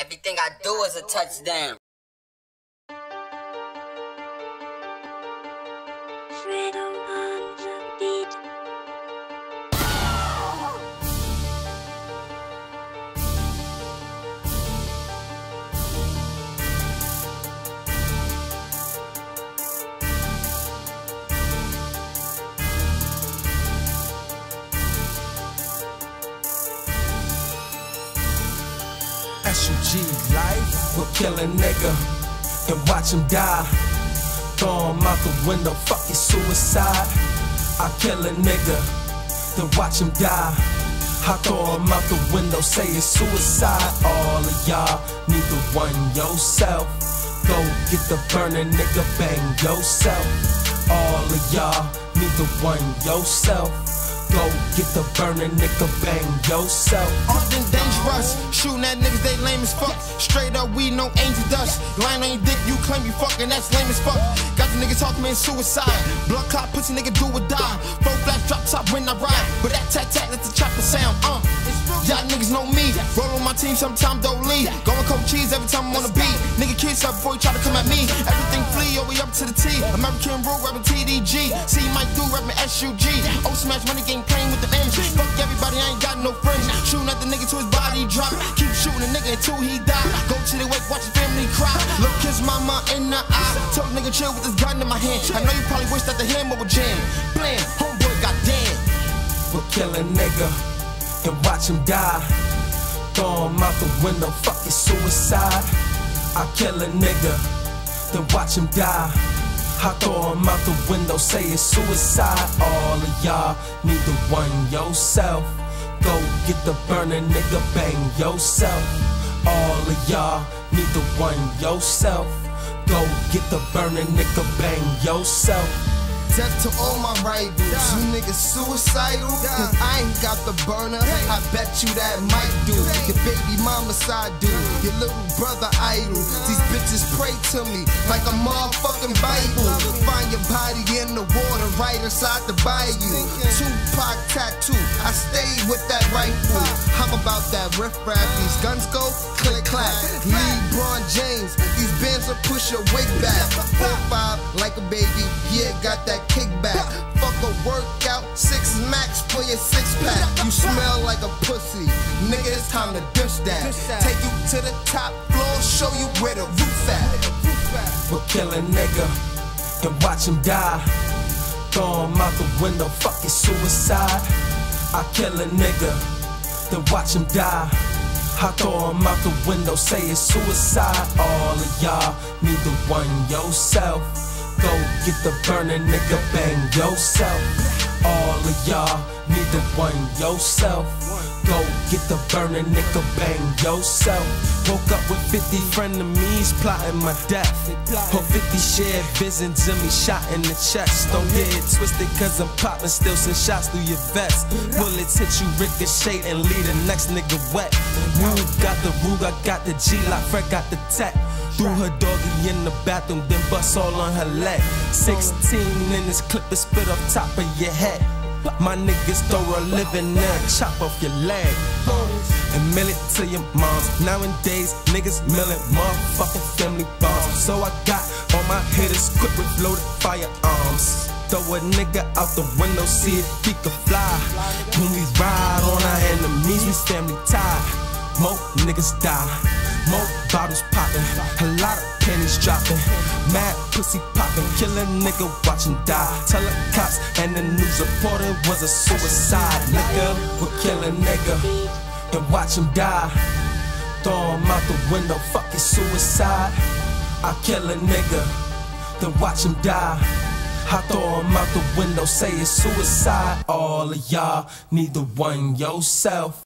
Everything I do is a touchdown. Fredo on the beat. SUG life will kill a nigga and watch him die. Throw him out the window, fuck his suicide. I kill a nigga, then watch him die. I throw him out the window, say it's suicide. All of y'all need to run yourself. Go get the burner, nigga, bang yourself. All of y'all need to run yourself. Go get the burner, nigga, bang yourself. Often dangerous, shooting at niggas, they lame as fuck. Straight up, we no angel dust. Lying on your dick, you claim you fucking, that's lame as fuck. Got the niggas talking, man, suicide. Blood clot, pussy nigga, do or die. Four flash drop top when I ride. But that tat tat, let the chopper sound. Y'all niggas know me. Roll on my team, sometimes don't leave. Going cold cheese every time I'm on the beat. Nigga kids up before you try to come at me. Everything flee, all we up to the T. American rule, rapping TDG. See Mike Dew, rapping SUG. O Smash, money game. Playing with the M's. Fuck everybody, I ain't got no friends. Shooting at the nigga till his body drop. Keep shooting a nigga until he die. Go to the wake, watch his family cry. Look his mama in the eye. Tell the nigga chill with this gun in my hand. I know you probably wish that the hammer would jam. Blam, homeboy, goddamn. We'll kill a nigga and watch him die. Throw him out the window, fuck his suicide. I kill a nigga, then watch him die. I throw him out the window, say it's suicide. All of y'all need to run yourself. Go get the burner, nigga, bang yourself. All of y'all need to run yourself. Go get the burner, nigga, bang yourself. Death to all my rivals, you niggas suicidal, cause I ain't got the burner, I bet you that Mike Dew, your baby mama side dude, your little brother idol, these bitches pray to me like a motherfucking Bible, find your body in the water right inside the bayou, Tupac tattoo, I stayed with that rifle, how about that riff-raff, these guns go click clack, LeBron James, these bands will push your wig back, 4-5 like a baby, yeah got that kickback. Fuck a workout, 6 max for your 6-pack. You smell like a pussy, nigga. It's time to dish that. Take you to the top floor, show you where the roof at. We'll kill a nigga and watch him die. Throw him out the window, fuck his suicide. I kill a nigga, then watch him die. I throw him out the window, say it's suicide. All of y'all need to run yourself. Go get the burner, nigga, bang yourself. All of y'all need to run yourself. Go get the burner, nigga, bang yourself. Woke up with 50 frenemies plotting my death. Or 50 shared visions of me shot in the chest. Don't get it twisted cause I'm popping still since shots through your vest. Bullets hit you ricochet and leave the next nigga wet. Rube got the Rube, I got the G, like Fred got the tech. Threw her doggy in the bathroom, then bust all on her leg. 16 in this clip, it spit off top of your head. My niggas throw a living now, chop off your leg. And mill it to your moms. Nowadays, niggas milling motherfucking family bombs. So I got all my hitters equipped with loaded firearms. Throw a nigga out the window, see if he can fly. When we ride on our enemies, we family tied. More niggas die. More bottles poppin', a lot of pennies droppin', mad pussy poppin', kill a nigga, watch him die. Tell the cops and the news reporter was a suicide. Nigga, we'll kill a nigga and watch him die. Throw him out the window, fuck his suicide. I kill a nigga, then watch him die. I throw him out the window, say it's suicide. All of y'all need to run yourself.